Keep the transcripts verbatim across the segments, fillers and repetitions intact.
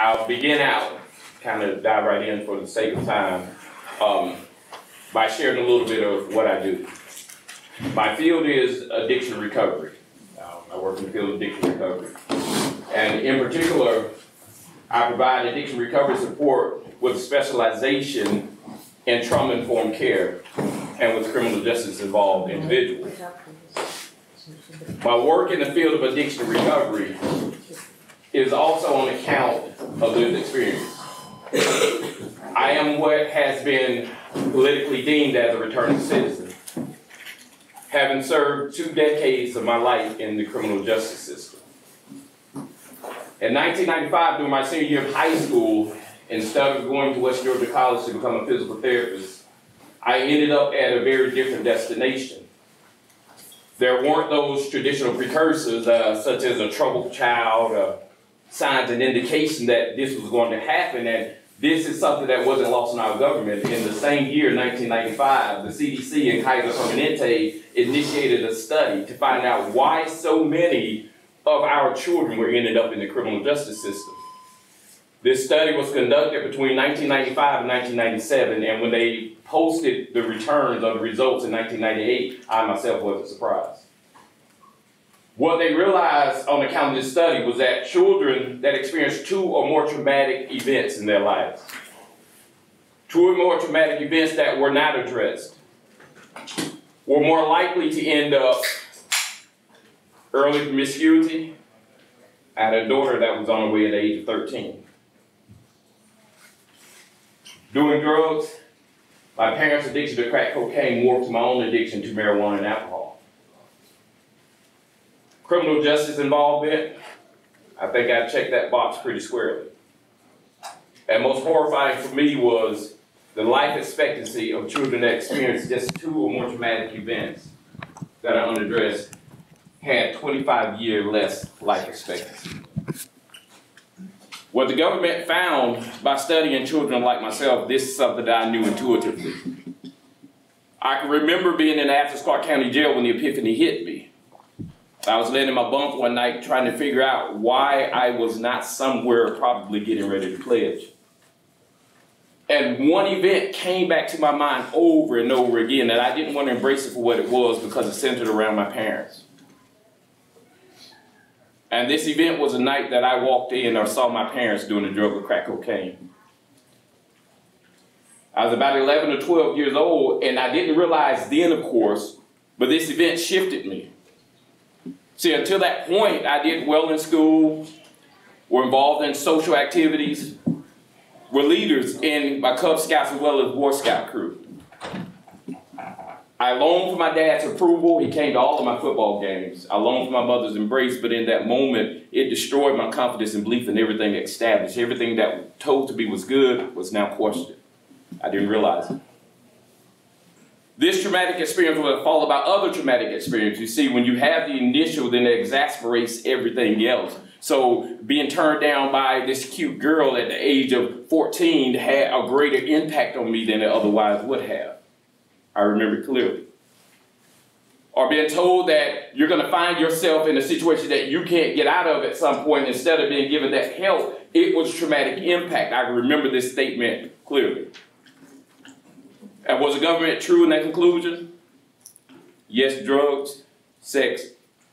I'll begin out, kind of dive right in for the sake of time, um, by sharing a little bit of what I do. My field is addiction recovery. Um, I work in the field of addiction recovery. And in particular, I provide addiction recovery support with specialization in trauma-informed care and with criminal justice-involved individuals. My work in the field of addiction recovery is also on account of lived experience. I am what has been politically deemed as a returning citizen, having served two decades of my life in the criminal justice system. In nineteen ninety-five, during my senior year of high school, instead of going to West Georgia College to become a physical therapist, I ended up at a very different destination. There weren't those traditional precursors, uh, such as a troubled child, uh, signs and indication that this was going to happen, and this is something that wasn't lost in our government. In the same year, nineteen ninety-five, the C D C and Kaiser Permanente initiated a study to find out why so many of our children were ended up in the criminal justice system. This study was conducted between nineteen ninety-five and nineteen ninety-seven, and when they posted the returns of the results in nineteen ninety-eight, I myself wasn't surprised. What they realized on account of this study was that children that experienced two or more traumatic events in their lives, two or more traumatic events that were not addressed, were more likely to end up early promiscuity. I had a daughter that was on her way at the age of thirteen. Doing drugs, my parents' addiction to crack cocaine warped my own addiction to marijuana and alcohol. Criminal justice involvement, I think I checked that box pretty squarely. And most horrifying for me was the life expectancy of children that experienced just two or more traumatic events that are unaddressed had twenty-five years less life expectancy. What the government found by studying children like myself, this is something that I knew intuitively. I can remember being in Athens-Clarke County Jail when the epiphany hit me. I was laying in my bunk one night trying to figure out why I was not somewhere probably getting ready to pledge. And one event came back to my mind over and over again, and I didn't want to embrace it for what it was because it centered around my parents. And this event was a night that I walked in or saw my parents doing a drug of crack cocaine. I was about eleven or twelve years old, and I didn't realize then, of course, but this event shifted me. See, until that point, I did well in school, were involved in social activities, were leaders in my Cub Scouts as well as Boy Scout crew. I longed for my dad's approval. He came to all of my football games. I longed for my mother's embrace, but in that moment, it destroyed my confidence and belief in everything established. Everything that was told to me was good was now questioned. I didn't realize it. This traumatic experience will followed by other traumatic experiences. You see, when you have the initial, then it exasperates everything else. So being turned down by this cute girl at the age of fourteen had a greater impact on me than it otherwise would have. I remember clearly. Or being told that you're going to find yourself in a situation that you can't get out of at some point, instead of being given that help, it was traumatic impact. I remember this statement clearly. And was the government true in that conclusion? Yes, drugs, sex,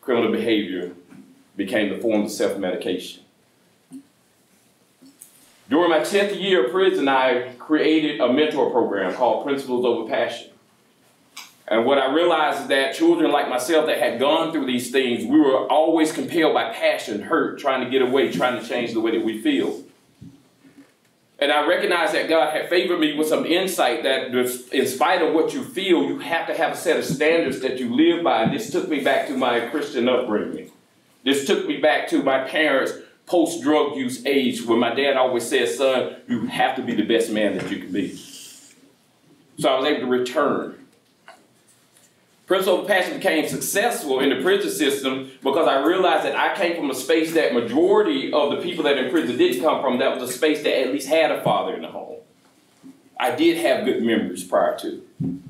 criminal behavior became the form of self-medication. During my tenth year of prison, I created a mentor program called Principles Over Passion. And what I realized is that children like myself that had gone through these things, we were always compelled by passion, hurt, trying to get away, trying to change the way that we feel. And I recognized that God had favored me with some insight that in spite of what you feel, you have to have a set of standards that you live by. And this took me back to my Christian upbringing. This took me back to my parents' post-drug use age, where my dad always said, son, you have to be the best man that you can be. So I was able to return. Principles Over Passion became successful in the prison system because I realized that I came from a space that majority of the people that in prison didn't come from. That was a space that at least had a father in the home. I did have good memories prior to. And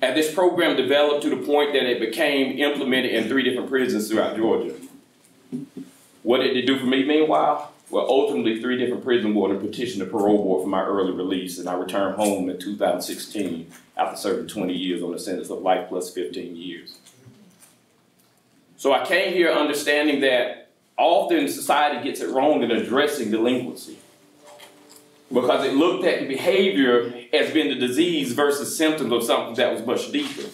this program developed to the point that it became implemented in three different prisons throughout Georgia. What did it do for me meanwhile? Well, ultimately, three different prison wardens petitioned the parole board for my early release, and I returned home in two thousand sixteen after serving twenty years on a sentence of life plus fifteen years. So I came here understanding that often society gets it wrong in addressing delinquency, because it looked at the behavior as being the disease versus symptoms of something that was much deeper.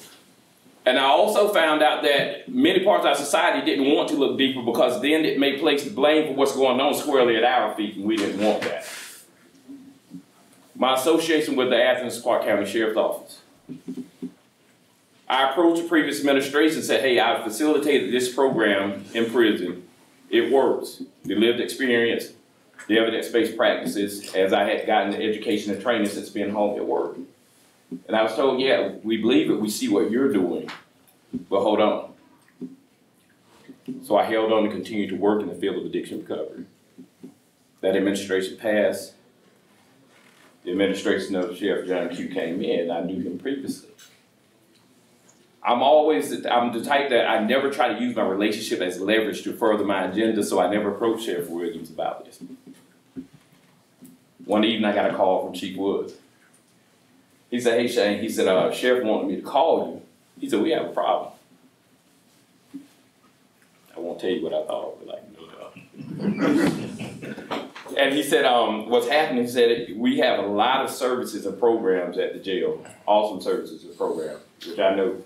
And I also found out that many parts of our society didn't want to look deeper, because then it may place the blame for what's going on squarely at our feet, and we didn't want that. My association with the Athens-Clarke County Sheriff's Office. I approached the previous administration and said, hey, I facilitated this program in prison. It works. The lived experience, the evidence-based practices, as I had gotten the education and training since being home, it worked. And I was told, yeah, we believe it, we see what you're doing, but hold on. So I held on and continued to work in the field of addiction recovery. That administration passed. The administration of Sheriff John Q came in. I knew him previously. I'm always, I'm the type that I never try to use my relationship as leverage to further my agenda, so I never approached Sheriff Williams about this. One evening I got a call from Chief Woods. He said, hey, Shane, he said, uh, Sheriff wanted me to call you. He said, we have a problem. I won't tell you what I thought. But like, no. And he said, um, what's happening, he said, we have a lot of services and programs at the jail, awesome services and programs, which I know.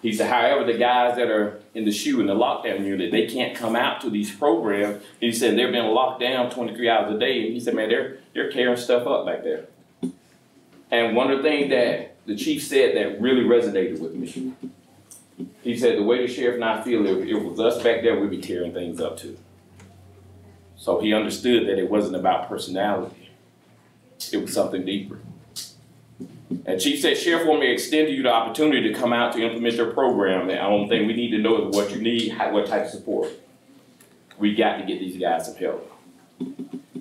He said, however, the guys that are in the S H U in the lockdown unit, they can't come out to these programs. He said, they're being locked down twenty-three hours a day. And he said, man, they're, they're tearing stuff up back there. And one of the things that the chief said that really resonated with me, he said, the way the sheriff and I feel, if it was us back there, we'd be tearing things up too. So he understood that it wasn't about personality. It was something deeper. And Chief said, Sheriff wanted me to extend to you the opportunity to come out to implement your program. The only thing we need to know is what you need, how, what type of support. We got to get these guys some help.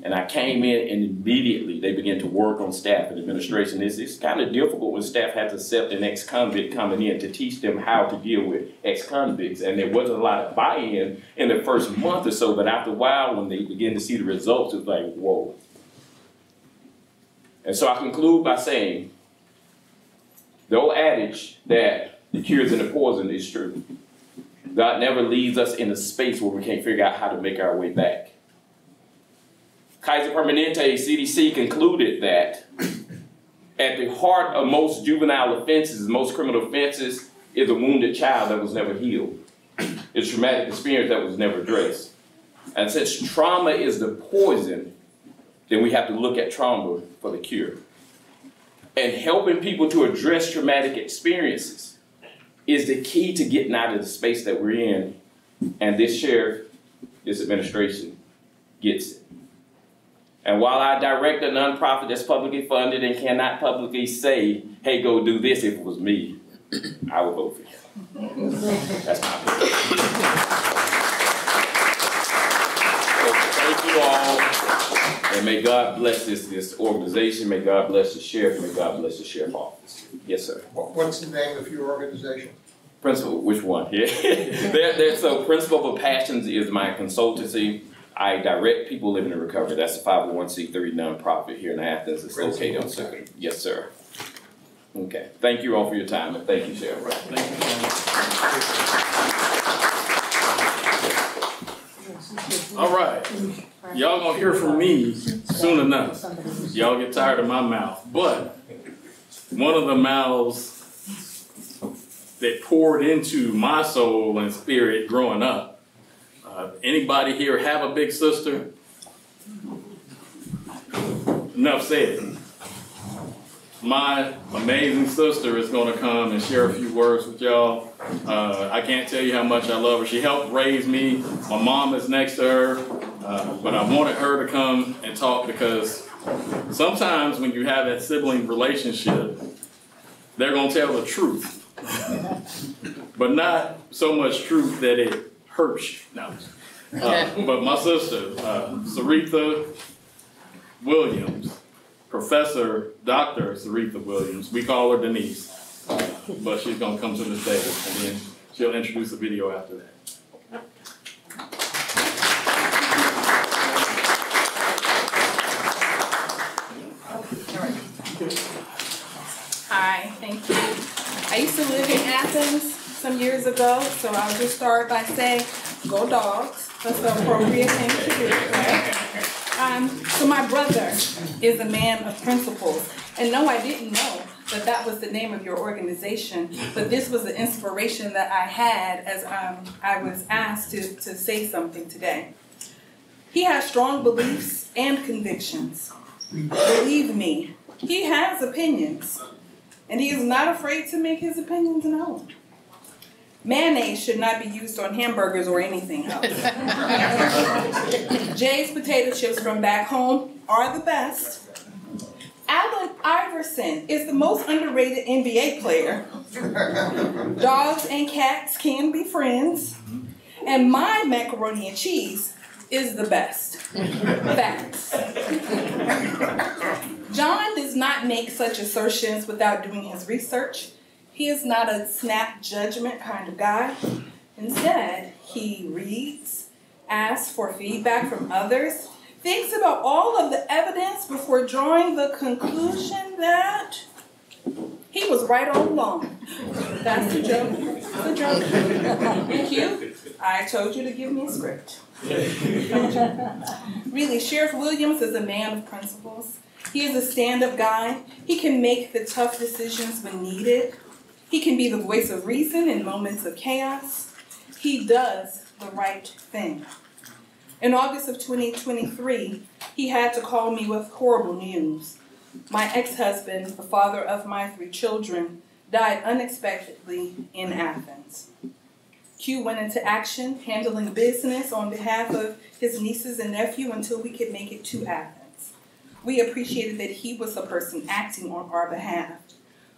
And I came in, and immediately they began to work on staff and administration. It's, it's kind of difficult when staff have to accept an ex-convict coming in to teach them how to deal with ex-convicts. And there wasn't a lot of buy-in in the first month or so, but after a while, when they began to see the results, it was like, whoa. And so I conclude by saying, the old adage that the cure is in the poison is true. God never leaves us in a space where we can't figure out how to make our way back. Kaiser Permanente, C D C, concluded that at the heart of most juvenile offenses, most criminal offenses, is a wounded child that was never healed. It's traumatic experience that was never addressed. And since trauma is the poison, then we have to look at trauma for the cure. And helping people to address traumatic experiences is the key to getting out of the space that we're in. And this sheriff, this administration, gets it. And while I direct a nonprofit that's publicly funded and cannot publicly say, hey, go do this, if it was me, I would vote for him. That's my opinion. So thank you all, and may God bless this, this organization. May God bless the sheriff. May God bless the sheriff's office. Yes, sir. What's the name of your organization? Principal, which one? Yeah. they're, they're, so Principal for Passions is my consultancy. I direct People Living in Recovery. That's a five oh one c three nonprofit here in Athens. It's located on Circuit. Yes, sir. Okay. Thank you all for your time, and thank you, Sheriff. Right. Thank you. All right. Y'all gonna hear from me soon enough. Y'all get tired of my mouth. But one of the mouths that poured into my soul and spirit growing up. Uh, anybody here have a big sister? Enough said. My amazing sister is going to come and share a few words with y'all. Uh, I can't tell you how much I love her. She helped raise me. My mom is next to her. Uh, but I wanted her to come and talk, because sometimes when you have that sibling relationship, they're going to tell the truth. But not so much truth that it Hirsch, no. Uh, but my sister, uh, Seretha Williams, Professor Doctor Seretha Williams. We call her Denise, uh, but she's going to come to the stage, and then she'll introduce the video after that. I used to live in Athens some years ago, so I'll just start by saying, go dogs. That's the appropriate thing to do, right? Um, so my brother is a man of principles. And no, I didn't know that that was the name of your organization, but this was the inspiration that I had as um, I was asked to, to say something today. He has strong beliefs and convictions. Believe me, he has opinions, and he is not afraid to make his opinions known. Mayonnaise should not be used on hamburgers or anything else. Jay's potato chips from back home are the best. Allen Iverson is the most underrated N B A player. Dogs and cats can be friends. And my macaroni and cheese is the best. Facts. John does not make such assertions without doing his research. He is not a snap judgment kind of guy. Instead, he reads, asks for feedback from others, thinks about all of the evidence before drawing the conclusion that he was right all along. That's a joke. That's a joke. Thank you. I told you to give me a script. Really, Sheriff Williams is a man of principles. He is a stand-up guy. He can make the tough decisions when needed. He can be the voice of reason in moments of chaos. He does the right thing. In August of twenty twenty-three, he had to call me with horrible news. My ex-husband, the father of my three children, died unexpectedly in Athens. Q went into action, handling business on behalf of his nieces and nephew until we could make it to Athens. We appreciated that he was the person acting on our behalf.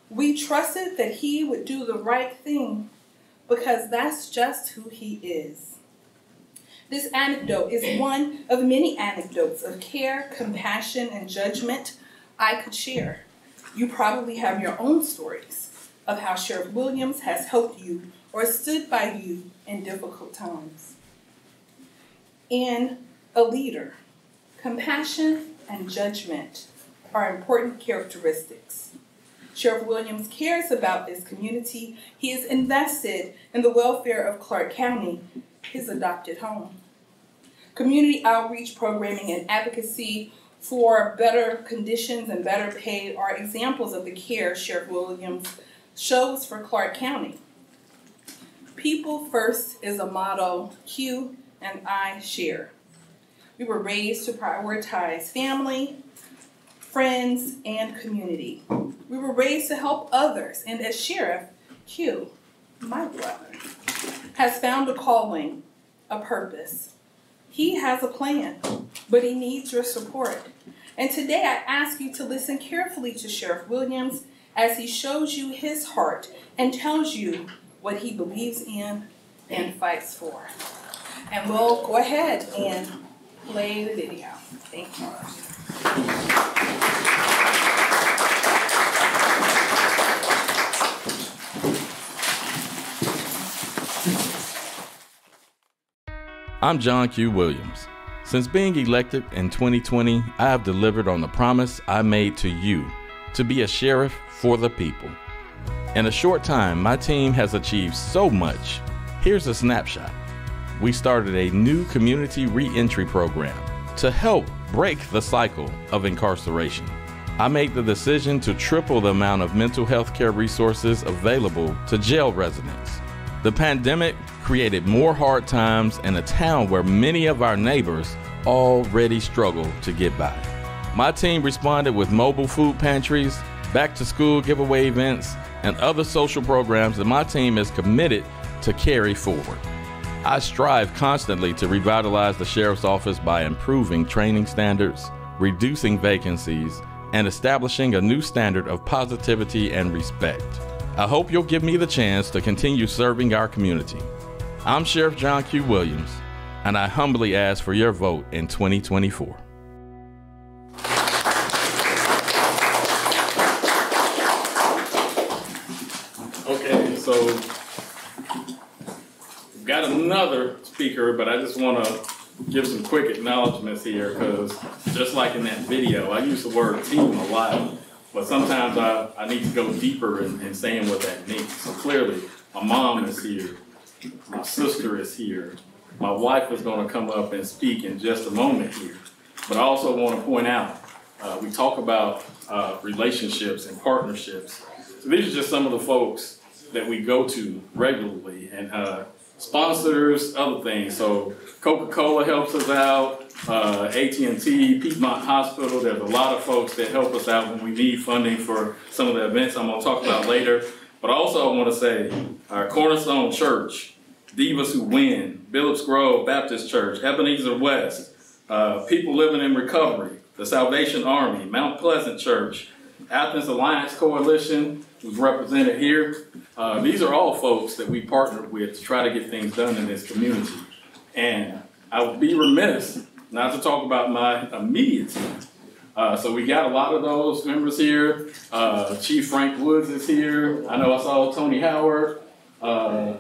We trusted that he would do the right thing because that's just who he is. This anecdote is one of many anecdotes of care, compassion, and judgment I could share. You probably have your own stories of how Sheriff Williams has helped you or stood by you in difficult times. In a leader, compassion and judgment are important characteristics. Sheriff Williams cares about this community. He is invested in the welfare of Clarke County, his adopted home. Community outreach programming and advocacy for better conditions and better pay are examples of the care Sheriff Williams shows for Clarke County. People first is a motto Q and I share. We were raised to prioritize family, friends, and community. We were raised to help others, and as Sheriff, Q, my brother, has found a calling, a purpose. He has a plan, but he needs your support. And today I ask you to listen carefully to Sheriff Williams as he shows you his heart and tells you what he believes in and fights for. And we'll go ahead and play the video. Thank you. I'm John Q. Williams. Since being elected in twenty twenty, I have delivered on the promise I made to you to be a sheriff for the people. In a short time, my team has achieved so much. Here's a snapshot. We started a new community re-entry program to help break the cycle of incarceration. I made the decision to triple the amount of mental health care resources available to jail residents. The pandemic created more hard times in a town where many of our neighbors already struggle to get by. My team responded with mobile food pantries, back-to-school giveaway events, and other social programs that my team is committed to carry forward. I strive constantly to revitalize the sheriff's office by improving training standards, reducing vacancies, and establishing a new standard of positivity and respect. I hope you'll give me the chance to continue serving our community. I'm Sheriff John Q. Williams, and I humbly ask for your vote in twenty twenty-four. Okay, so got another speaker, but I just want to give some quick acknowledgments here because just like in that video, I use the word team a lot But sometimes I, I need to go deeper in, in saying what that means. So clearly, my mom is here. My sister is here. My wife is going to come up and speak in just a moment here. But I also want to point out, uh, we talk about uh, relationships and partnerships. So these are just some of the folks that we go to regularly, and uh, sponsors, other things. So Coca-Cola helps us out, uh, A T and T, Piedmont Hospital. There's a lot of folks that help us out when we need funding for some of the events I'm going to talk about later. But also I want to say our Cornerstone Church, Divas Who Win, Billups Grove Baptist Church, Ebenezer West, uh, People Living in Recovery, The Salvation Army, Mount Pleasant Church, Athens Alliance Coalition, who's represented here. Uh, these are all folks that we partnered with to try to get things done in this community. And I would be remiss not to talk about my immediate team. Uh, so we got a lot of those members here. Uh, Chief Frank Woods is here. I know I saw Tony Howard, uh,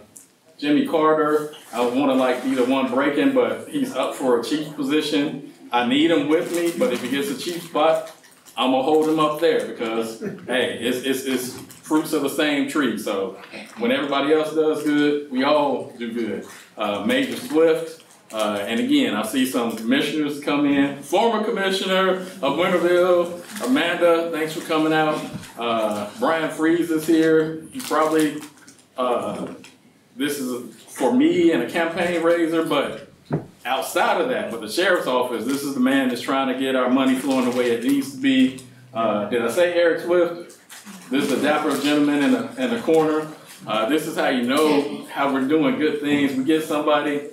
Jimmy Carter. I want to like be the one breaking, but he's up for a chief position. I need him with me, but if he gets a chief spot, I'm going to hold him up there because, hey, it's, it's, it's fruits of the same tree. So when everybody else does good, we all do good. Uh, Major Swift, uh, and again, I see some commissioners come in. Former commissioner of Winterville, Amanda, thanks for coming out. Uh, Brian Fries is here. He probably, uh, this is for me and a campaign raiser, but outside of that, but the sheriff's office, this is the man that's trying to get our money flowing the way it needs to be. Uh, did I say Eric Swift? This is a dapper gentleman in the, in the corner. Uh, this is how you know how we're doing good things. We get somebody,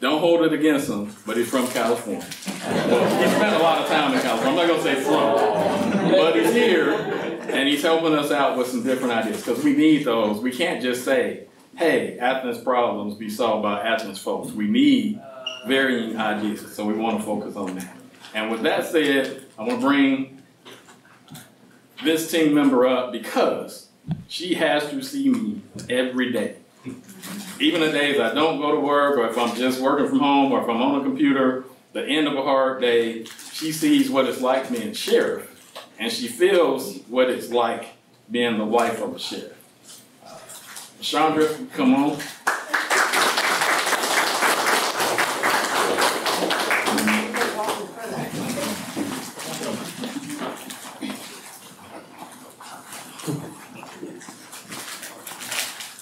don't hold it against him, but he's from California. Well, he spent a lot of time in California. I'm not going to say from, but he's here, and he's helping us out with some different ideas because we need those. We can't just say, hey, Athens problems be solved by Athens folks. We need varying ideas, so we want to focus on that. And with that said, I'm going to bring this team member up because she has to see me every day. Even the days I don't go to work, or if I'm just working from home, or if I'm on a computer, the end of a hard day, she sees what it's like being a sheriff, and she feels what it's like being the wife of a sheriff. Meshondra, come on.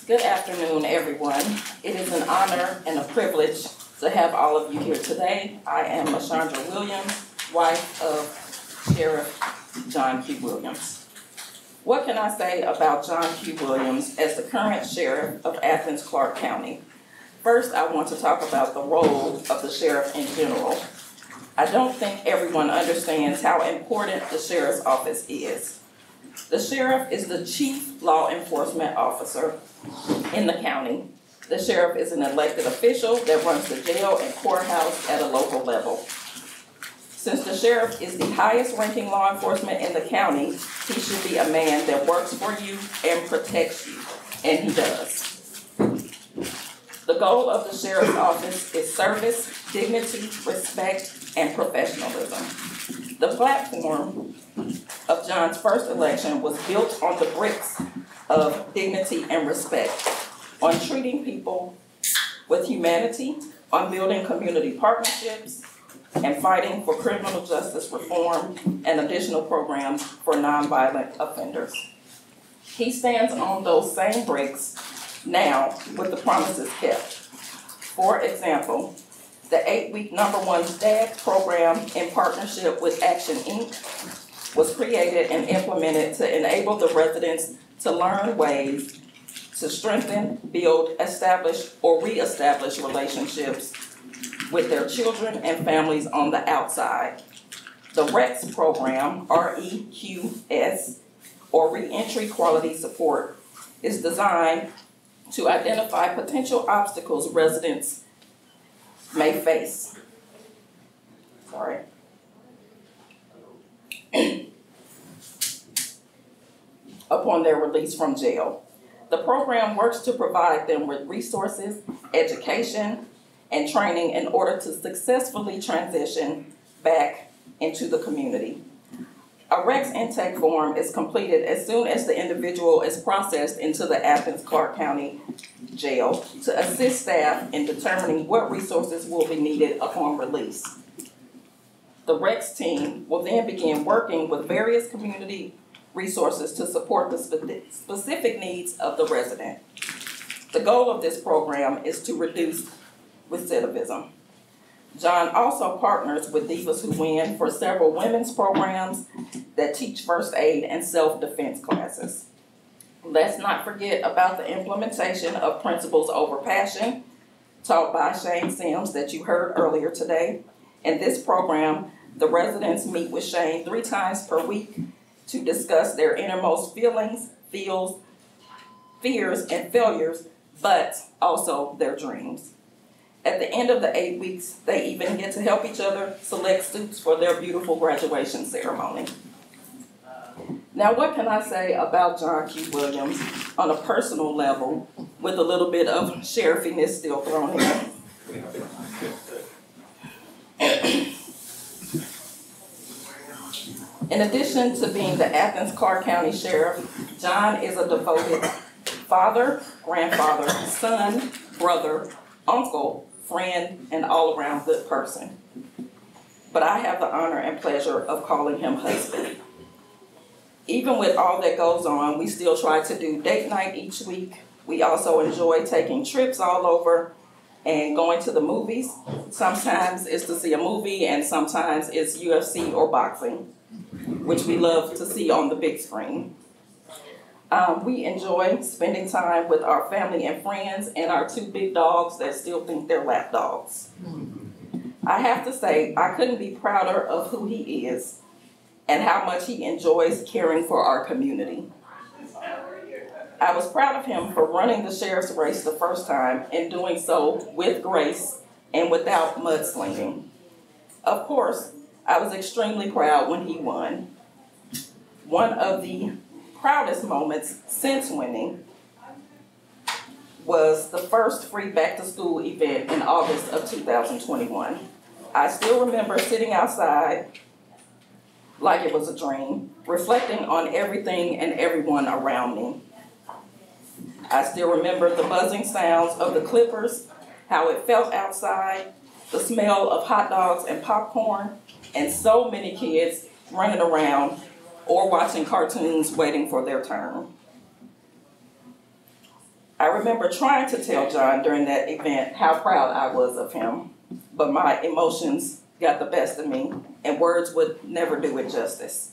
Good afternoon, everyone. It is an honor and a privilege to have all of you here today. I am Meshondra Williams, wife of Sheriff John Q. Williams. What can I say about John Q. Williams as the current sheriff of Athens-Clarke County? First, I want to talk about the role of the sheriff in general. I don't think everyone understands how important the sheriff's office is. The sheriff is the chief law enforcement officer in the county. The sheriff is an elected official that runs the jail and courthouse at a local level. Since the sheriff is the highest ranking law enforcement in the county, he should be a man that works for you and protects you, and he does. The goal of the sheriff's office is service, dignity, respect, and professionalism. The platform of John's first election was built on the bricks of dignity and respect, on treating people with humanity, on building community partnerships, and fighting for criminal justice reform and additional programs for nonviolent offenders. He stands on those same bricks now with the promises kept. For example, the eight-week number one staff program in partnership with Action, Incorporated was created and implemented to enable the residents to learn ways to strengthen, build, establish, or reestablish relationships with their children and families on the outside. The REX program, R E Q S, or Reentry Quality Support, is designed to identify potential obstacles residents may face. Sorry. Upon their release from jail. The program works to provide them with resources, education, and training in order to successfully transition back into the community. A REX intake form is completed as soon as the individual is processed into the Athens-Clarke County Jail to assist staff in determining what resources will be needed upon release. The REX team will then begin working with various community resources to support the spe- specific needs of the resident. The goal of this program is to reduce recidivism. John also partners with Divas Who Win for several women's programs that teach first aid and self-defense classes. Let's not forget about the implementation of Principles Over Passion, taught by Shane Sims that you heard earlier today. In this program, the residents meet with Shane three times per week to discuss their innermost feelings, feels, fears, and failures, but also their dreams. At the end of the eight weeks, they even get to help each other select suits for their beautiful graduation ceremony. Now, what can I say about John Q. Williams on a personal level, with a little bit of sheriffiness still thrown in? In addition to being the Athens-Clarke County Sheriff, John is a devoted father, grandfather, son, brother, uncle, friend, and all-around good person. But I have the honor and pleasure of calling him husband. Even with all that goes on, we still try to do date night each week. We also enjoy taking trips all over and going to the movies. Sometimes it's to see a movie, and sometimes it's U F C or boxing, which we love to see on the big screen. Um, we enjoy spending time with our family and friends and our two big dogs that still think they're lap dogs. I have to say, I couldn't be prouder of who he is and how much he enjoys caring for our community. I was proud of him for running the sheriff's race the first time and doing so with grace and without mudslinging. Of course, I was extremely proud when he won. One of the proudest moments since winning was the first free back-to-school event in August of two thousand twenty-one. I still remember sitting outside like it was a dream, reflecting on everything and everyone around me. I still remember the buzzing sounds of the clippers, how it felt outside, the smell of hot dogs and popcorn, and so many kids running around or watching cartoons waiting for their turn. I remember trying to tell John during that event how proud I was of him, but my emotions got the best of me and words would never do it justice.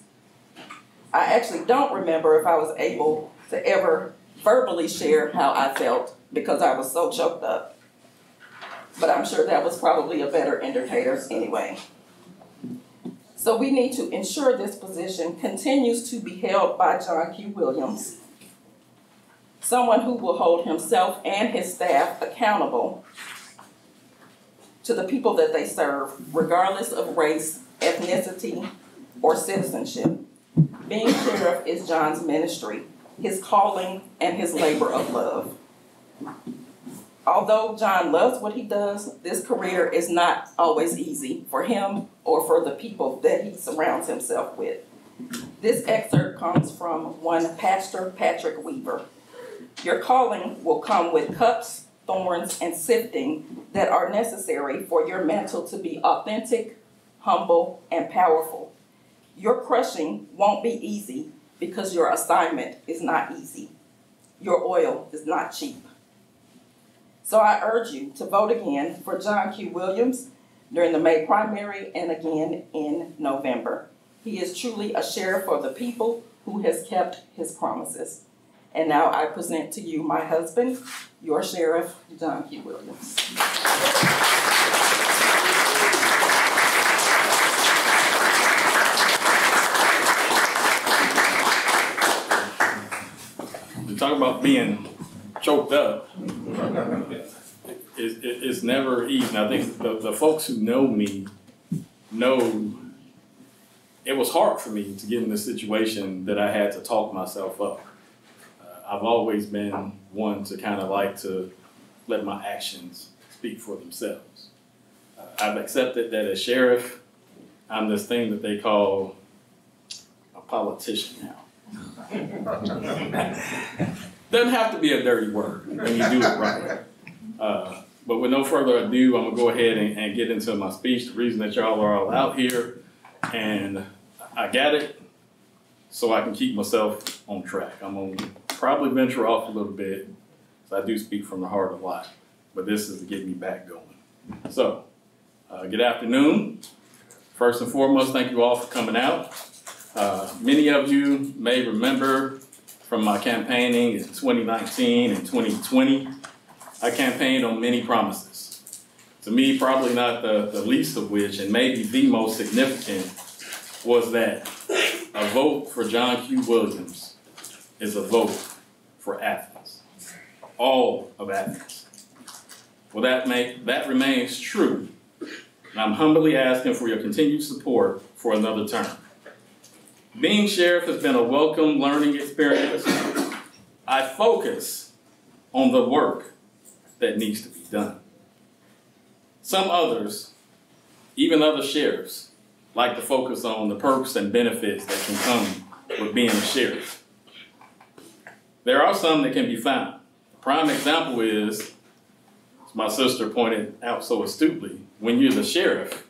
I actually don't remember if I was able to ever verbally share how I felt because I was so choked up, but I'm sure that was probably a better indicator anyway. So we need to ensure this position continues to be held by John Q. Williams, someone who will hold himself and his staff accountable to the people that they serve, regardless of race, ethnicity, or citizenship. Being sheriff is John's ministry, his calling, and his labor of love. Although John loves what he does, this career is not always easy for him or for the people that he surrounds himself with. This excerpt comes from one Pastor Patrick Weaver. Your calling will come with cups, thorns, and sifting that are necessary for your mantle to be authentic, humble, and powerful. Your crushing won't be easy because your assignment is not easy. Your oil is not cheap. So I urge you to vote again for John Q. Williams during the May primary and again in November. He is truly a sheriff for the people who has kept his promises. And now I present to you my husband, your sheriff, John Q. Williams. Talk about being choked up. It, it, it's never easy. I think the, the folks who know me know it was hard for me to get in the situation that I had to talk myself up. Uh, I've always been one to kind of like to let my actions speak for themselves. Uh, I've accepted that as sheriff, I'm this thing that they call politician now. Doesn't have to be a dirty word when you do it right. Uh, but with no further ado, I'm going to go ahead and, and get into my speech, the reason that y'all are all out here. And I got it so I can keep myself on track. I'm going to probably venture off a little bit. So I do speak from the heart a lot, but this is to get me back going. So, uh, good afternoon. First and foremost, thank you all for coming out. Uh, many of you may remember from my campaigning in twenty nineteen and twenty twenty, I campaigned on many promises. To me, probably not the, the least of which, and maybe the most significant, was that a vote for John Q. Williams is a vote for Athens, all of Athens. Well, that, make, that remains true, and I'm humbly asking for your continued support for another term. Being sheriff has been a welcome learning experience. I focus on the work that needs to be done. Some others, even other sheriffs, like to focus on the perks and benefits that can come with being a sheriff. There are some that can be found. A prime example is, as my sister pointed out so astutely, when you're the sheriff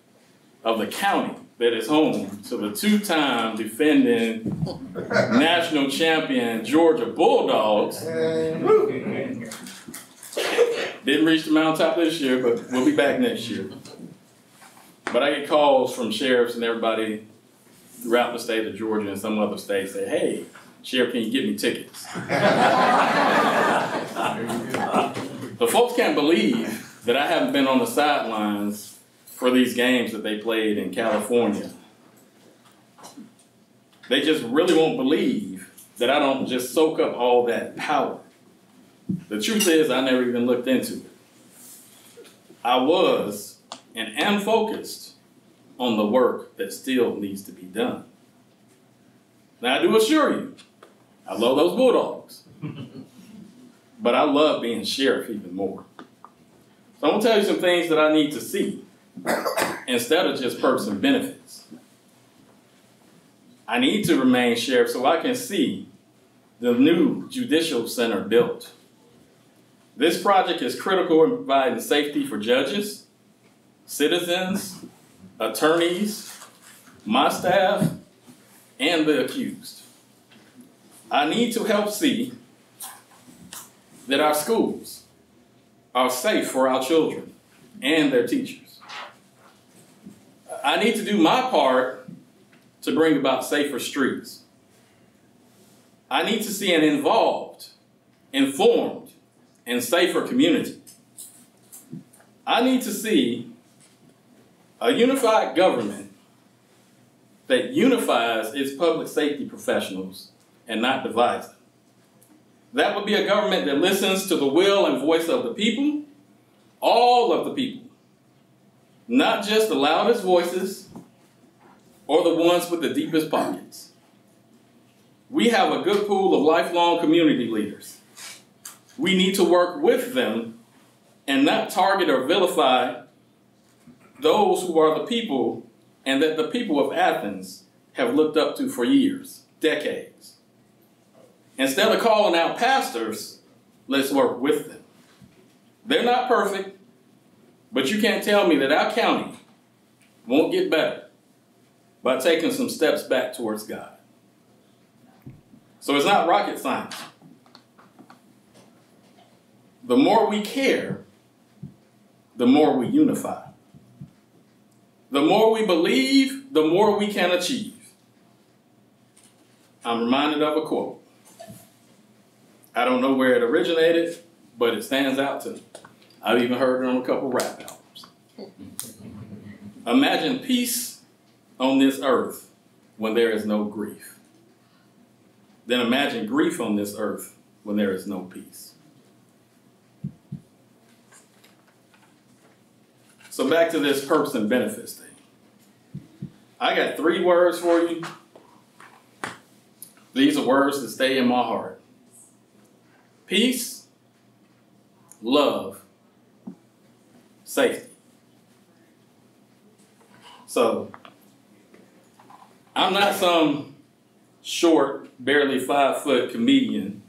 of the county that is home to the two-time defending national champion Georgia Bulldogs. Didn't reach the mountaintop this year, but we'll be back next year. But I get calls from sheriffs and everybody throughout the state of Georgia and some other states say, hey, sheriff, can you get me tickets? The folks can't believe that I haven't been on the sidelines for these games that they played in California. They just really won't believe that I don't just soak up all that power. The truth is, I never even looked into it. I was and am focused on the work that still needs to be done. Now, I do assure you, I love those Bulldogs, but I love being sheriff even more. So I'm gonna tell you some things that I need to see instead of just perks and benefits. I need to remain sheriff so I can see the new judicial center built. This project is critical in providing safety for judges, citizens, attorneys, my staff, and the accused. I need to help see that our schools are safe for our children and their teachers. I need to do my part to bring about safer streets. I need to see an involved, informed, and safer community. I need to see a unified government that unifies its public safety professionals and not divides them. That would be a government that listens to the will and voice of the people, all of the people. Not just the loudest voices or the ones with the deepest pockets. We have a good pool of lifelong community leaders. We need to work with them and not target or vilify those who are the people and that the people of Athens have looked up to for years, decades. Instead of calling out pastors, let's work with them. They're not perfect. But you can't tell me that our county won't get better by taking some steps back towards God. So it's not rocket science. The more we care, the more we unify. The more we believe, the more we can achieve. I'm reminded of a quote. I don't know where it originated, but it stands out to me. I've even heard it on a couple rap albums. Imagine peace on this earth when there is no grief. Then imagine grief on this earth when there is no peace. So back to this perks and benefits thing. I got three words for you. These are words that stay in my heart. Peace, love, safety. So, I'm not some short, barely five-foot comedian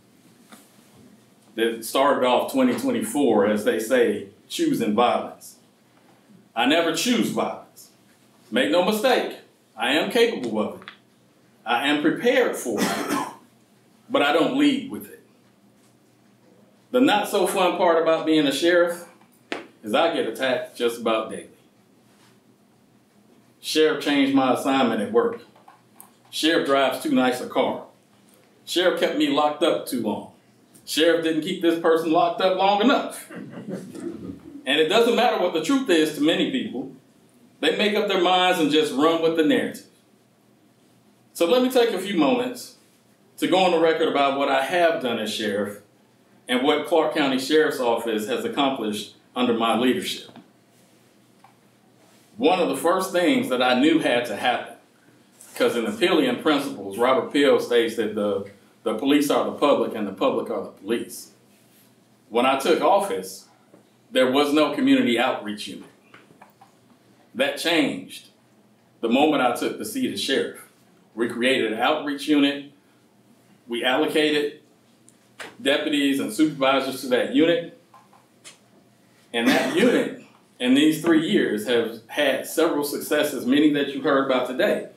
that started off twenty twenty-four, as they say, choosing violence. I never choose violence. Make no mistake, I am capable of it. I am prepared for it, but I don't lead with it. The not-so-fun part about being a sheriff is I get attacked just about daily. Sheriff changed my assignment at work. Sheriff drives too nice a car. Sheriff kept me locked up too long. Sheriff didn't keep this person locked up long enough. And it doesn't matter what the truth is to many people. They make up their minds and just run with the narrative. So let me take a few moments to go on the record about what I have done as sheriff and what Clarke County Sheriff's Office has accomplished under my leadership. One of the first things that I knew had to happen, because in the Pillian Principles, Robert Peel states that the, the police are the public and the public are the police. When I took office, there was no community outreach unit. That changed the moment I took the seat as sheriff. We created an outreach unit. We allocated deputies and supervisors to that unit. And that unit, in these three years, have had several successes, many that you heard about today.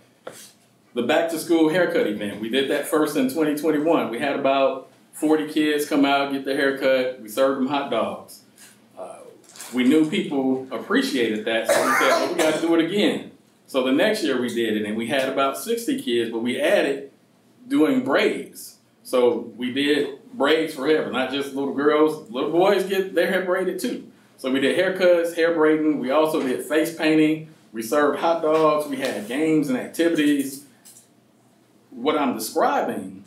The back-to-school haircut event, we did that first in twenty twenty-one. We had about forty kids come out, get their haircut. We served them hot dogs. Uh, we knew people appreciated that, so we said, well, we got to do it again. So the next year we did it, and we had about sixty kids, but we added doing braids. So we did braids for hair, not just little girls. Little boys get their hair braided, too. So we did haircuts, hair braiding. We also did face painting. We served hot dogs. We had games and activities. What I'm describing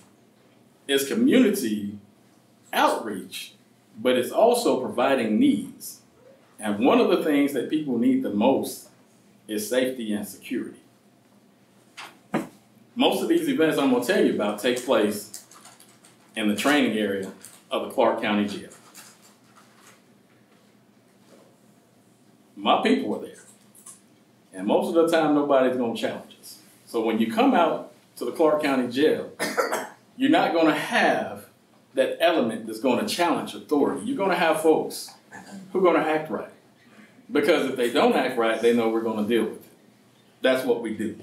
is community outreach, but it's also providing needs. And one of the things that people need the most is safety and security. Most of these events I'm going to tell you about take place in the training area of the Clarke County Jail. My people were there. And most of the time, nobody's going to challenge us. So when you come out to the Clarke County Jail, you're not going to have that element that's going to challenge authority. You're going to have folks who are going to act right. Because if they don't act right, they know we're going to deal with it. That's what we do.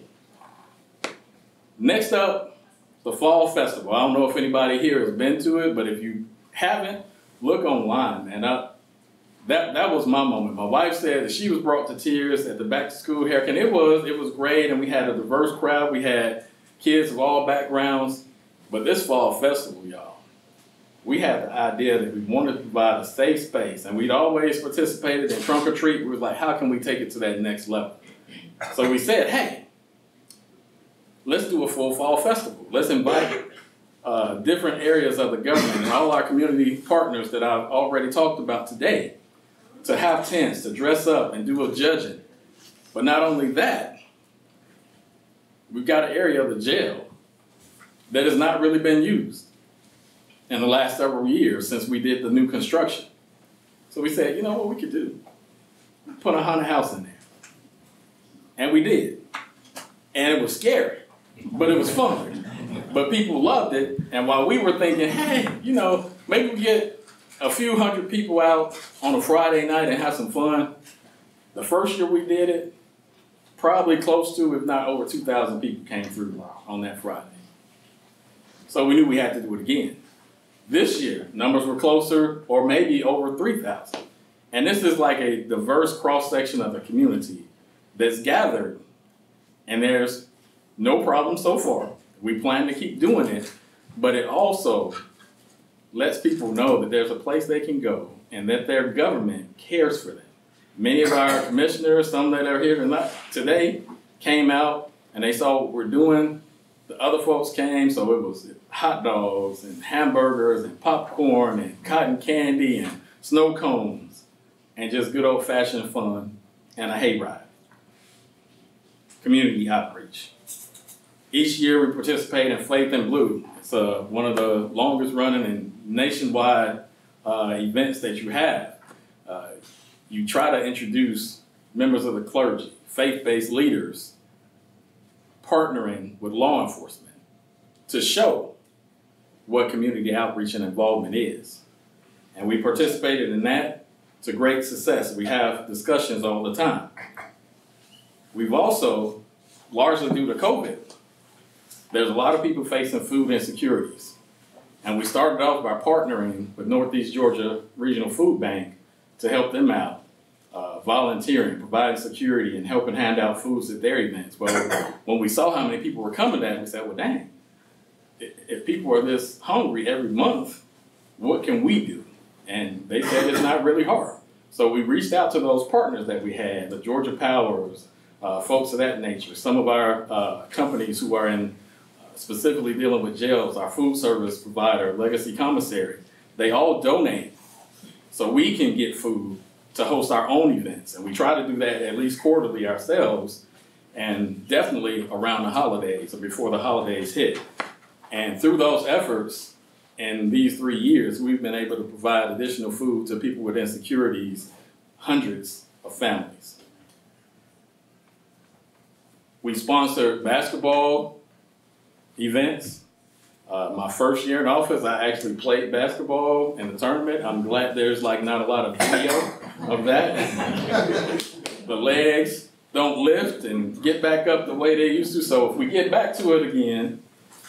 Next up, the Fall Festival. I don't know if anybody here has been to it, but if you haven't, look online, man. I, That, that was my moment. My wife said that she was brought to tears at the back-to-school haircut. And it was, it was great, and we had a diverse crowd. We had kids of all backgrounds. But this fall festival, y'all, we had the idea that we wanted to provide a safe space. And we'd always participated in trunk or treat. We was like, how can we take it to that next level? So we said, hey, let's do a full fall festival. Let's invite uh, different areas of the government and all our community partners that I've already talked about today, to have tents, to dress up and do a judging. But not only that, we've got an area of the jail that has not really been used in the last several years since we did the new construction. So we said, you know what we could do? Put a haunted house in there. And we did. And it was scary, but it was fun. But people loved it. And while we were thinking, hey, you know, maybe we get a few hundred people out on a Friday night and have some fun. The first year we did it, probably close to, if not over two thousand people came through on that Friday. So we knew we had to do it again. This year, numbers were closer, or maybe over three thousand. And this is like a diverse cross-section of the community that's gathered, and there's no problem so far. We plan to keep doing it, but it also lets people know that there's a place they can go and that their government cares for them. Many of our commissioners, some that are here today, came out and they saw what we're doing. The other folks came, so it was hot dogs and hamburgers and popcorn and cotton candy and snow cones and just good old-fashioned fun and a hayride. Community outreach. Each year we participate in Faith in Blue. It's uh, one of the longest running and nationwide uh, events that you have. Uh, you try to introduce members of the clergy, faith-based leaders, partnering with law enforcement, to show what community outreach and involvement is. And we participated in that to great success. We have discussions all the time. We've also, largely due to COVID, there's a lot of people facing food insecurities. And we started off by partnering with Northeast Georgia Regional Food Bank to help them out, uh, volunteering, providing security, and helping hand out foods at their events. Well, when we saw how many people were coming to that, we said, well, dang, if people are this hungry every month, what can we do? And they said it's not really hard. So we reached out to those partners that we had, the Georgia Powers, uh, folks of that nature, some of our uh, companies who are in uh, specifically dealing with jails, our food service provider, Legacy Commissary. They all donate so we can get food to host our own events. And we try to do that at least quarterly ourselves, and definitely around the holidays or before the holidays hit. And through those efforts in these three years, we've been able to provide additional food to people with insecurities, hundreds of families. We sponsored basketball events. Uh, my first year in office, I actually played basketball in the tournament. I'm glad there's like not a lot of video of that. The legs don't lift and get back up the way they used to. So if we get back to it again,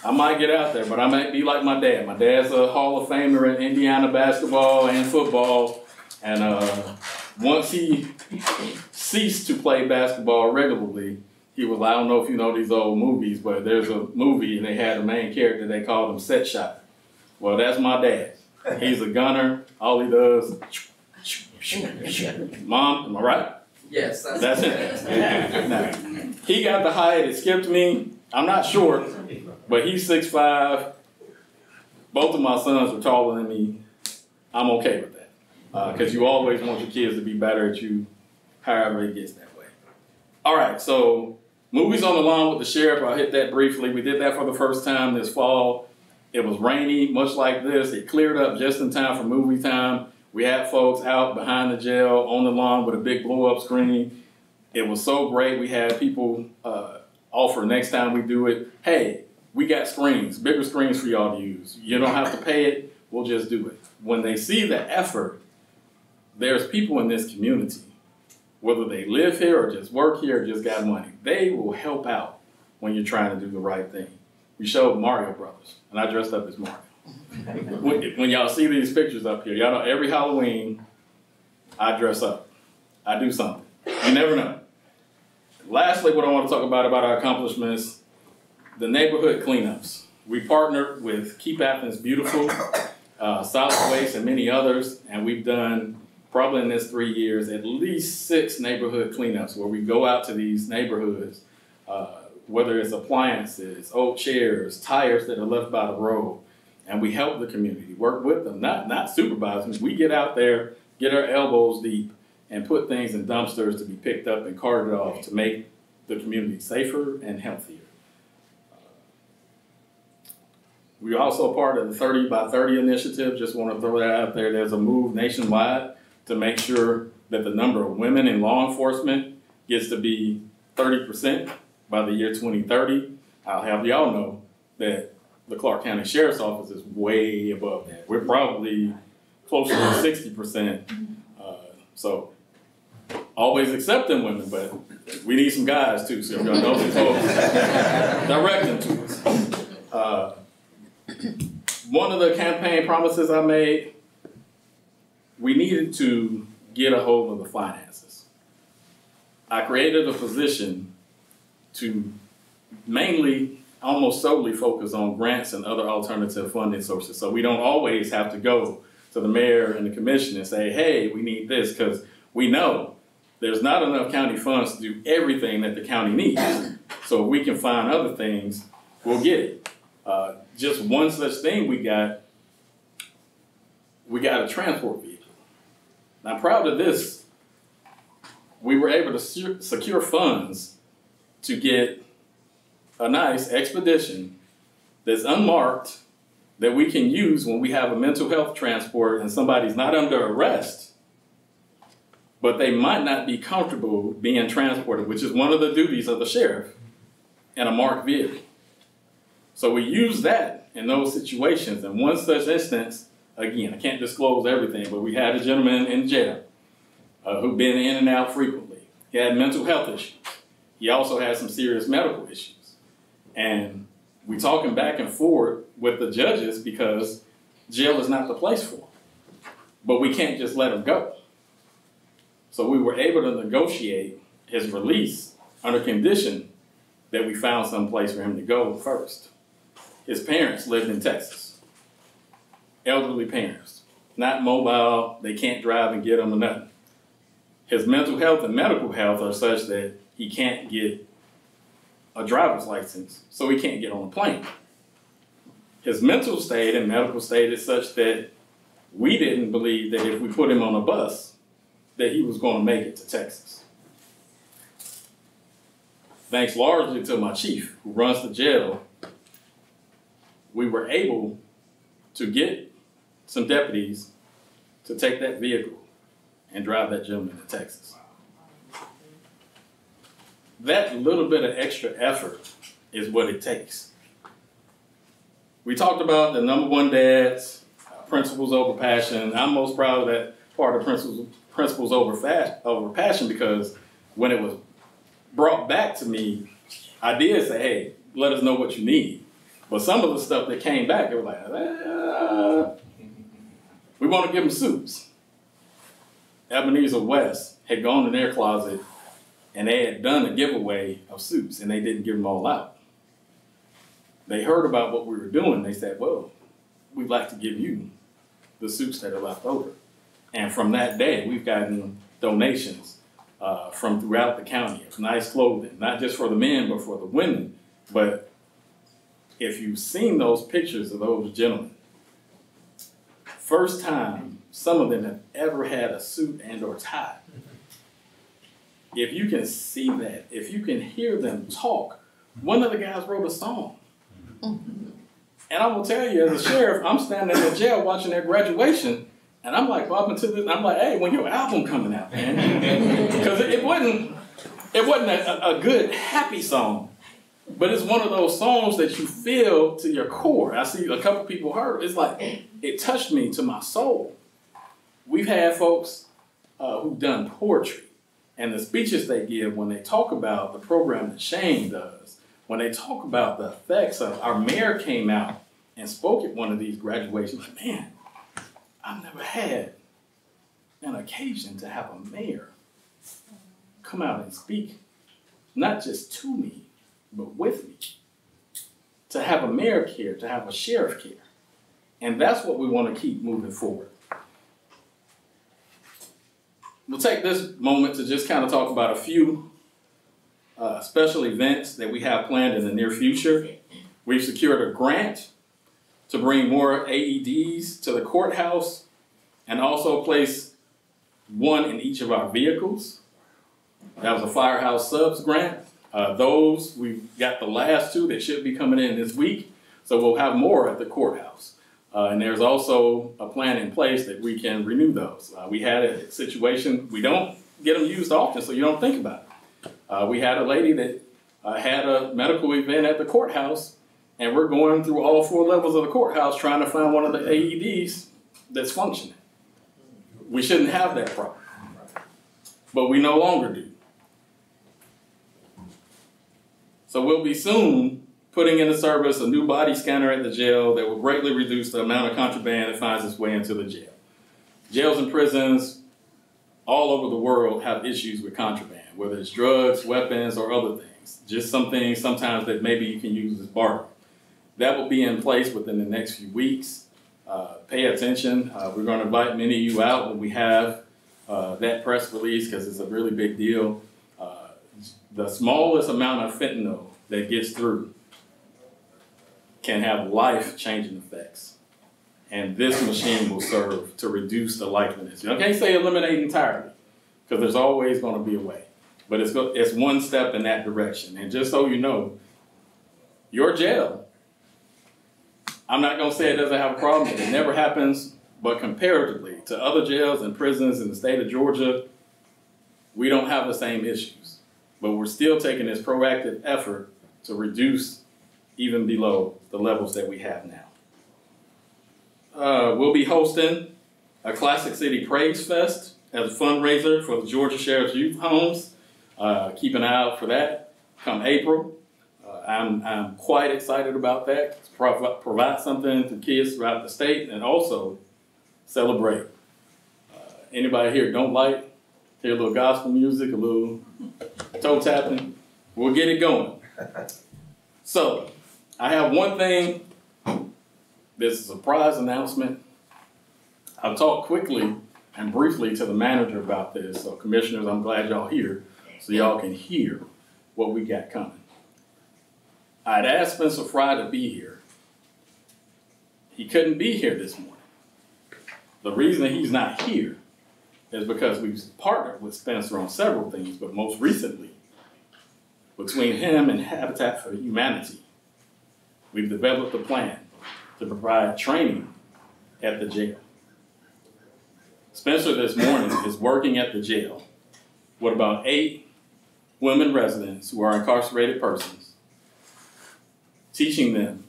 I might get out there, but I might be like my dad. My dad's a Hall of Famer in Indiana basketball and football. And uh, once he ceased to play basketball regularly, he was, I don't know if you know these old movies, but there's a movie and they had a main character, they called him Set Shot. Well, that's my dad. He's a gunner. All he does, Mom, am I right? Yes. That's, that's it. Now, he got the height, it skipped me. I'm not sure. But he's six five, both of my sons are taller than me. I'm okay with that. Because uh, you always want your kids to be better at you, however it gets that way. All right, so movies on the lawn with the sheriff, I'll hit that briefly. We did that for the first time this fall. It was rainy, much like this. It cleared up just in time for movie time. We had folks out behind the jail on the lawn with a big blow-up screen. It was so great. We had people uh, offer next time we do it, hey, we got screens, bigger screens for y'all to use. You don't have to pay it, we'll just do it. When they see the effort, there's people in this community, whether they live here or just work here or just got money, they will help out when you're trying to do the right thing. We showed Mario Brothers, and I dressed up as Mario. When, when y'all see these pictures up here, y'all know every Halloween, I dress up. I do something. You never know. Lastly, what I want to talk about about our accomplishments, the neighborhood cleanups. We partnered with Keep Athens Beautiful, uh, Solid Waste, and many others, and we've done, probably in this three years, at least six neighborhood cleanups where we go out to these neighborhoods, uh, whether it's appliances, old chairs, tires that are left by the road, and we help the community, work with them, not, not supervise them. We get out there, get our elbows deep, and put things in dumpsters to be picked up and carted off to make the community safer and healthier. We're also part of the thirty by thirty initiative. Just want to throw that out there. There's a move nationwide to make sure that the number of women in law enforcement gets to be thirty percent by the year twenty thirty. I'll have y'all know that the Clark County Sheriff's Office is way above that. We're probably closer to sixty percent. Uh, so always accepting women, but we need some guys too. So if y'all know these folks, direct them to us. Uh, One of the campaign promises I made, we needed to get a hold of the finances. I created a position to mainly, almost solely focus on grants and other alternative funding sources. So we don't always have to go to the mayor and the commission and say, hey, we need this, because we know there's not enough county funds to do everything that the county needs. So if we can find other things, we'll get it. Uh, just one such thing we got, we got a transport vehicle. Now, proud of this, we were able to secure funds to get a nice expedition that's unmarked that we can use when we have a mental health transport and somebody's not under arrest, but they might not be comfortable being transported, which is one of the duties of the sheriff in a marked vehicle. So we use that in those situations. And one such instance, again, I can't disclose everything, but we had a gentleman in jail uh, who'd been in and out frequently. He had mental health issues. He also had some serious medical issues. And we're talking back and forth with the judges because jail is not the place for him. But we can't just let him go. So we were able to negotiate his release under condition that we found some place for him to go first. His parents lived in Texas. Elderly parents. Not mobile. They can't drive and get him or nothing. His mental health and medical health are such that he can't get a driver's license, so he can't get on a plane. His mental state and medical state is such that we didn't believe that if we put him on a bus, that he was going to make it to Texas. Thanks largely to my chief, who runs the jail, we were able to get some deputies to take that vehicle and drive that gentleman to Texas. That little bit of extra effort is what it takes. We talked about the number one dads, Principles Over Passion. I'm most proud of that part of Principles, principles over, fas over Passion, because when it was brought back to me, I did say, hey, let us know what you need. But some of the stuff that came back, it was like, ah, we want to give them suits. Ebenezer West had gone in their closet and they had done a giveaway of suits, and they didn't give them all out. They heard about what we were doing. They said, well, we'd like to give you the suits that are left over. And from that day, we've gotten donations uh, from throughout the county of nice clothing, not just for the men, but for the women. But if you've seen those pictures of those gentlemen, first time some of them have ever had a suit and or tie. If you can see that, if you can hear them talk, one of the guys wrote a song. And I will tell you, as a sheriff, I'm standing in the jail watching their graduation, and I'm like, well, up until this, I'm like, hey, when your album coming out, man? Because it, it wasn't, it wasn't a, a good, happy song, but it's one of those songs that you feel to your core. I see a couple people heard, it's like, it touched me to my soul. We've had folks uh, who've done poetry. And the speeches they give when they talk about the program that Shane does, when they talk about the effects of our mayor came out and spoke at one of these graduations, like, man, I've never had an occasion to have a mayor come out and speak, not just to me, but with me. To have a mayor care, to have a sheriff care. And that's what we want to keep moving forward. We'll take this moment to just kind of talk about a few uh, special events that we have planned in the near future. We've secured a grant to bring more A E Ds to the courthouse and also place one in each of our vehicles. That was a Firehouse Subs grant. Uh, those, we've got the last two that should be coming in this week, so we'll have more at the courthouse. Uh, and there's also a plan in place that we can renew those. Uh, we had a situation, we don't get them used often, so you don't think about it. Uh, we had a lady that uh, had a medical event at the courthouse, and we're going through all four levels of the courthouse trying to find one of the A E Ds that's functioning. We shouldn't have that problem, but we no longer do. So we'll be soon putting into service a new body scanner at the jail that will greatly reduce the amount of contraband that finds its way into the jail. Jails and prisons all over the world have issues with contraband, whether it's drugs, weapons, or other things. Just some things sometimes that maybe you can use as barter. That will be in place within the next few weeks. Uh, pay attention. Uh, we're going to invite many of you out when we have uh, that press release because it's a really big deal. Uh, the smallest amount of fentanyl that gets through can have life-changing effects. And this machine will serve to reduce the likeliness. I can't say eliminate entirely, because there's always going to be a way. But it's, it's one step in that direction. And just so you know, your jail, I'm not going to say it doesn't have a problem. It never happens. But comparatively to other jails and prisons in the state of Georgia, we don't have the same issues. But we're still taking this proactive effort to reduce even below the levels that we have now. Uh, we'll be hosting a Classic City Praise Fest as a fundraiser for the Georgia Sheriff's Youth Homes. Uh, keep an eye out for that come April. Uh, I'm, I'm quite excited about that, to prov provide something to kids throughout the state and also celebrate. Uh, anybody here don't like, hear a little gospel music, a little toe tapping, we'll get it going. So, I have one thing. This is a prize announcement. I'll talk quickly and briefly to the manager about this. So, commissioners, I'm glad y'all here so y'all can hear what we got coming. I'd asked Spencer Fry to be here. He couldn't be here this morning. The reason that he's not here is because we've partnered with Spencer on several things, but most recently, between him and Habitat for Humanity, we've developed a plan to provide training at the jail. Spencer this morning is working at the jail with about eight women residents who are incarcerated persons, teaching them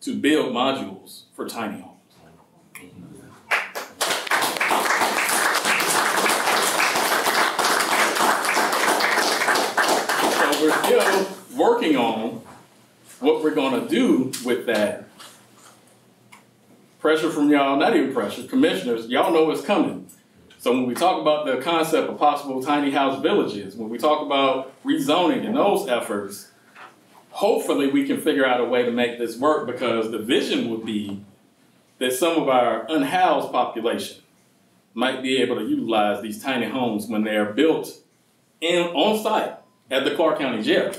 to build modules for tiny homes. We're still working on what we're going to do with that. Pressure from y'all, not even pressure, commissioners, y'all know it's coming. So when we talk about the concept of possible tiny house villages, when we talk about rezoning and those efforts, hopefully we can figure out a way to make this work, because the vision would be that some of our unhoused population might be able to utilize these tiny homes when they are built in, on site at the Clark County Jail,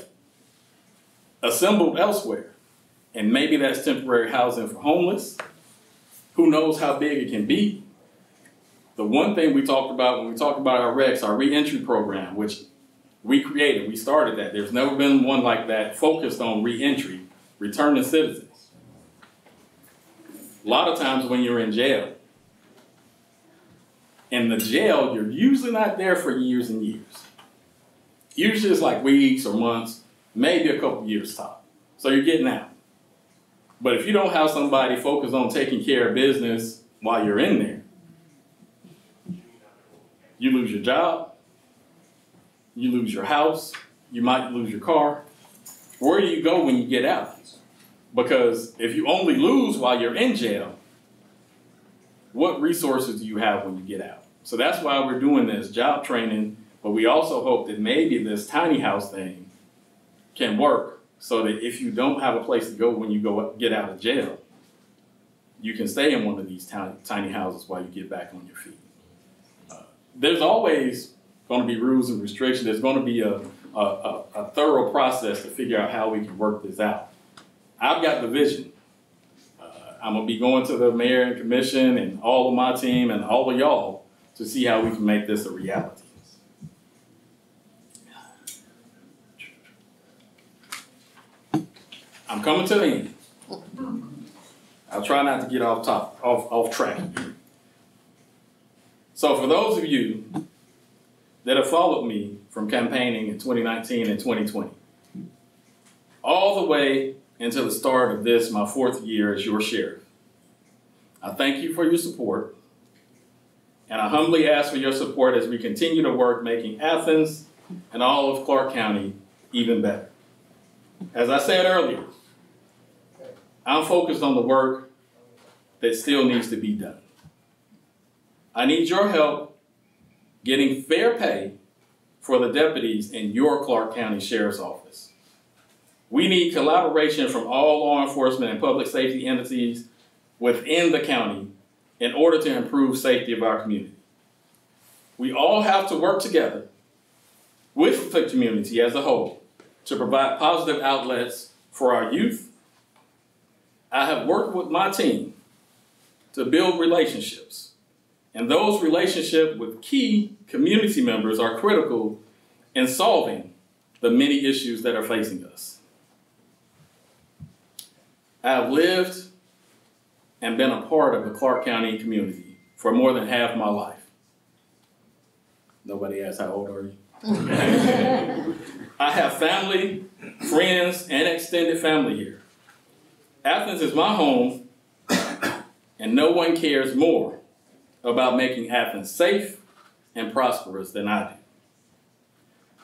assembled elsewhere. And maybe that's temporary housing for homeless. Who knows how big it can be? The one thing we talked about when we talked about our REX, our reentry program, which we created, we started that. There's never been one like that focused on reentry, returning citizens. A lot of times when you're in jail, in the jail, you're usually not there for years and years. Usually it's like weeks or months, maybe a couple years top. So you're getting out. But if you don't have somebody focused on taking care of business while you're in there, you lose your job, you lose your house, you might lose your car. Where do you go when you get out? Because if you only lose while you're in jail, what resources do you have when you get out? So that's why we're doing this job training. But we also hope that maybe this tiny house thing can work so that if you don't have a place to go when you go get out of jail, you can stay in one of these tiny, tiny houses while you get back on your feet. Uh, there's always going to be rules and restrictions. There's going to be a, a, a, a thorough process to figure out how we can work this out. I've got the vision. Uh, I'm going to be going to the mayor and commission and all of my team and all of y'all to see how we can make this a reality. I'm coming to the end. I'll try not to get off top, off, off track. So for those of you that have followed me from campaigning in twenty nineteen and twenty twenty, all the way until the start of this, my fourth year as your sheriff, I thank you for your support, and I humbly ask for your support as we continue to work making Athens and all of Clarke County even better. As I said earlier, I'm focused on the work that still needs to be done. I need your help getting fair pay for the deputies in your Clarke County Sheriff's Office. We need collaboration from all law enforcement and public safety entities within the county in order to improve safety of our community. We all have to work together with the community as a whole to provide positive outlets for our youth. I have worked with my team to build relationships, and those relationships with key community members are critical in solving the many issues that are facing us. I have lived and been a part of the Clarke County community for more than half my life. Nobody asks how old are you? I have family, friends, and extended family here. Athens is my home, and no one cares more about making Athens safe and prosperous than I do.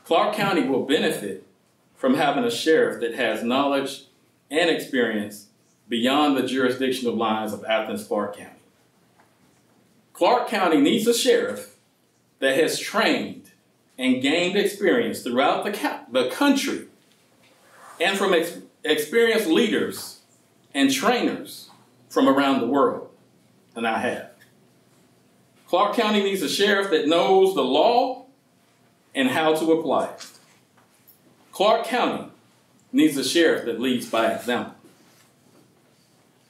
Clarke County will benefit from having a sheriff that has knowledge and experience beyond the jurisdictional lines of Athens-Clarke County. Clarke County needs a sheriff that has trained and gained experience throughout the, the country and from ex experienced leaders and trainers from around the world, and I have. Clarke County needs a sheriff that knows the law and how to apply it. Clarke County needs a sheriff that leads by example.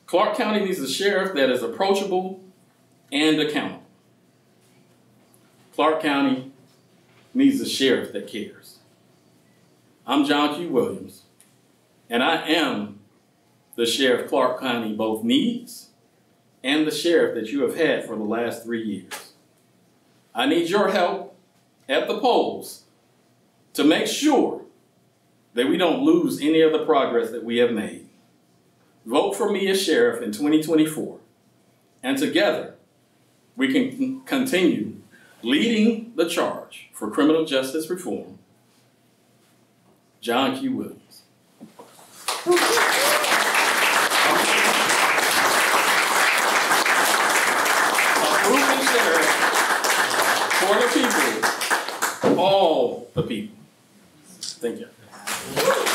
Clarke County needs a sheriff that is approachable and accountable. Clarke County needs a sheriff that cares. I'm John Q. Williams, and I am the sheriff Clarke County both needs and the sheriff that you have had for the last three years. I need your help at the polls to make sure that we don't lose any of the progress that we have made. Vote for me as sheriff in twenty twenty-four, and together we can continue leading the charge for criminal justice reform. John Q. Williams. A proven sheriff for the people, all the people. Thank you.